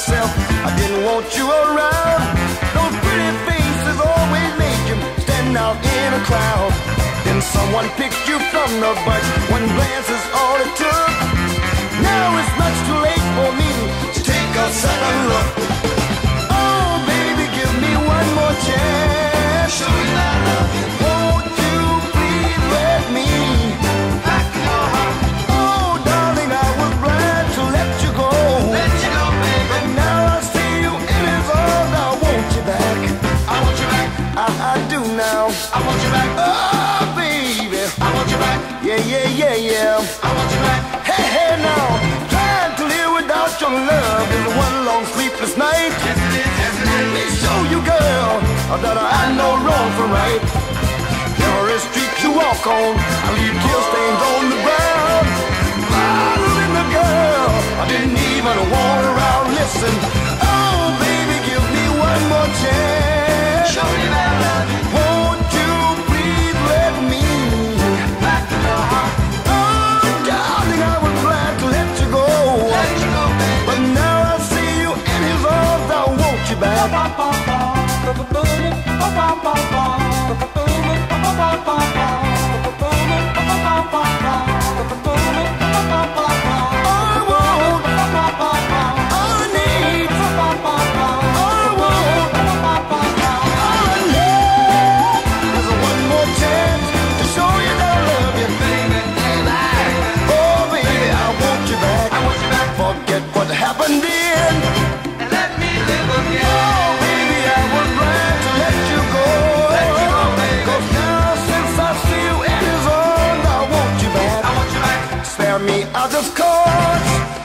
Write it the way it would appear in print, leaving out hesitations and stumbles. myself. I didn't want you around. Those pretty faces always made you stand out in a crowd. Then someone picked you from the bunch. One glance is all it took. Now it's much too late for me to take a second look. Oh, baby, give me one more chance. Show me that I love you. Won't you please let me back in your heart? Oh, darling, I was glad to let you go. Let you go, baby. But now I see you, it is all. I want you back. I want you back. I do now. I want you back. Oh, baby. I want you back. Yeah, yeah, yeah, yeah. I want you back. Hey, hey, now. Trying to live without your love is one long sleepless night. Yes, it is, yes, it is. Let me show you, girl, that I know wrong from right. There are streets you walk on. I leave tear stains on the ground. My little girl, I didn't even want around. Listen, oh, baby, give me one more chance. Show me that love. Won't you please let me back in your heart? Of course.